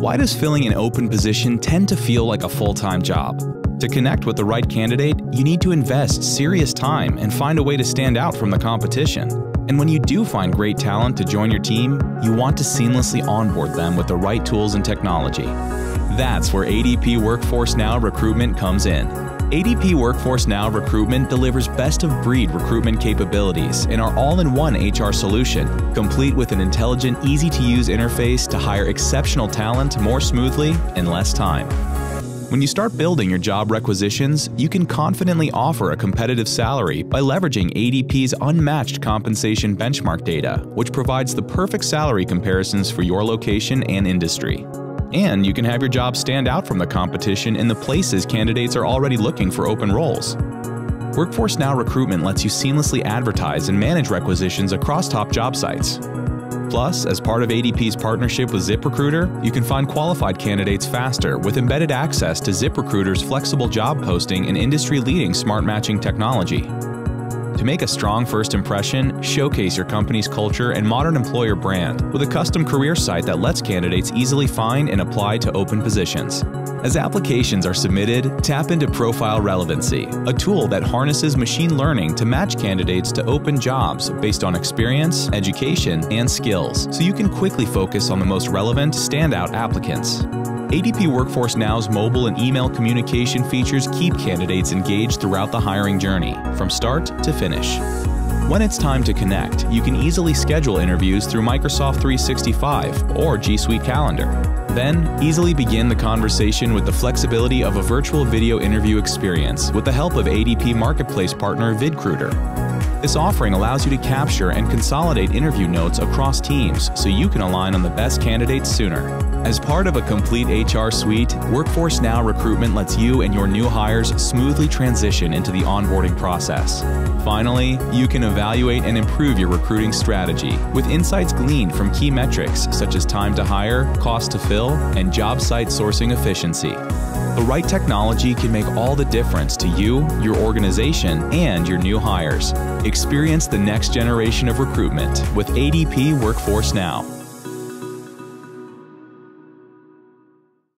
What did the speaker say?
Why does filling an open position tend to feel like a full-time job? To connect with the right candidate, you need to invest serious time and find a way to stand out from the competition. And when you do find great talent to join your team, you want to seamlessly onboard them with the right tools and technology. That's where ADP Workforce Now Recruitment comes in. ADP Workforce Now Recruitment delivers best-of-breed recruitment capabilities in our all-in-one HR solution, complete with an intelligent, easy-to-use interface to hire exceptional talent more smoothly in less time. When you start building your job requisitions, you can confidently offer a competitive salary by leveraging ADP's unmatched compensation benchmark data, which provides the perfect salary comparisons for your location and industry. And you can have your job stand out from the competition in the places candidates are already looking for open roles. Workforce Now Recruitment lets you seamlessly advertise and manage requisitions across top job sites. Plus, as part of ADP's partnership with ZipRecruiter, you can find qualified candidates faster with embedded access to ZipRecruiter's flexible job posting and industry-leading smart matching technology. To make a strong first impression, showcase your company's culture and modern employer brand with a custom career site that lets candidates easily find and apply to open positions. As applications are submitted, tap into Profile Relevancy, a tool that harnesses machine learning to match candidates to open jobs based on experience, education, and skills, so you can quickly focus on the most relevant, standout applicants. ADP Workforce Now's mobile and email communication features keep candidates engaged throughout the hiring journey, from start to finish. When it's time to connect, you can easily schedule interviews through Microsoft 365 or G Suite calendar. Then, easily begin the conversation with the flexibility of a virtual video interview experience with the help of ADP Marketplace partner VidCruiter. This offering allows you to capture and consolidate interview notes across teams so you can align on the best candidates sooner. As part of a complete HR suite, Workforce Now Recruitment lets you and your new hires smoothly transition into the onboarding process. Finally, you can evaluate and improve your recruiting strategy with insights gleaned from key metrics such as time to hire, cost to fill, and job site sourcing efficiency. The right technology can make all the difference to you, your organization, and your new hires. Experience the next generation of recruitment with ADP Workforce Now.